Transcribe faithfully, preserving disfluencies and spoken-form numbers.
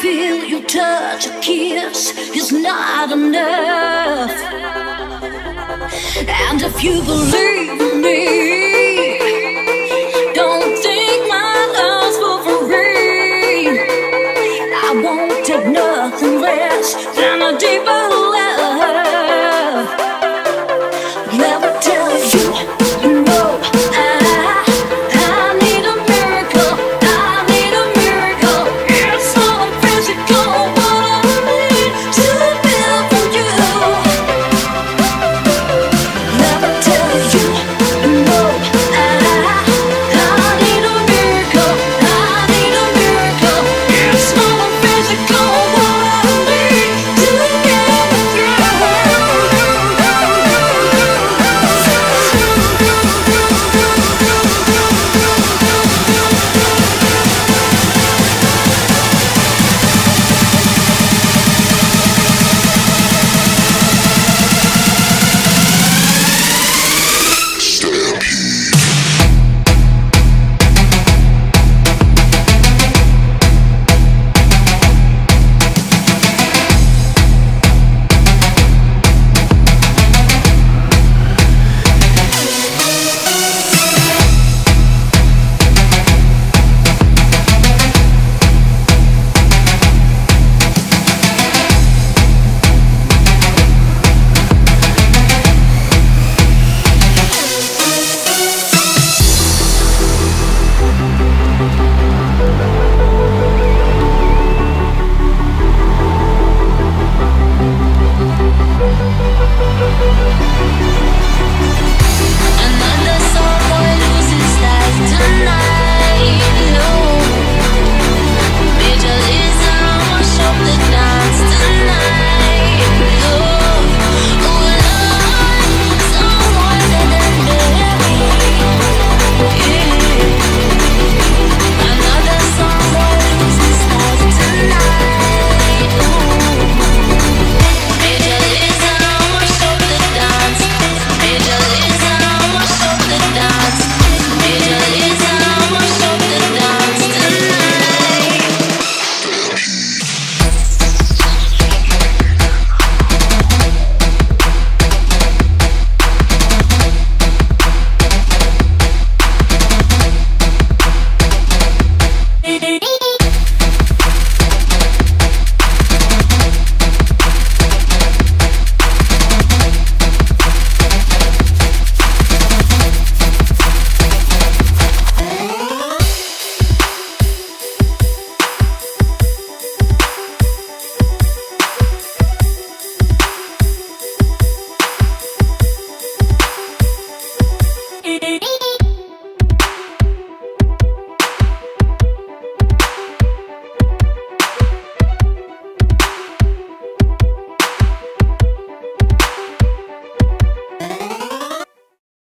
feel you touch, a kiss is not enough. And if you believe in me, don't think my love's for free. I won't